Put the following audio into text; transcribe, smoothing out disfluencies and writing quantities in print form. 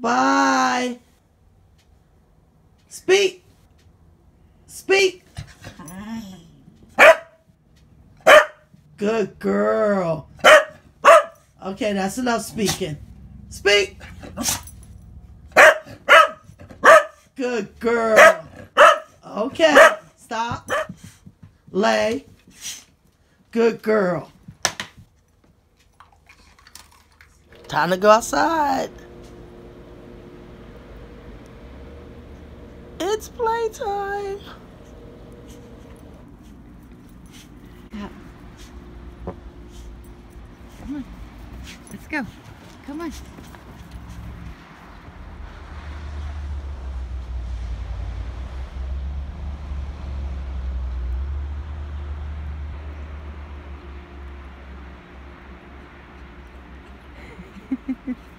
Bye. Speak. Speak. Good girl. Okay, that's enough speaking. Speak. Good girl. Okay, stop. Lay. Good girl. Time to go outside. It's playtime. Come on. Let's go. Come on.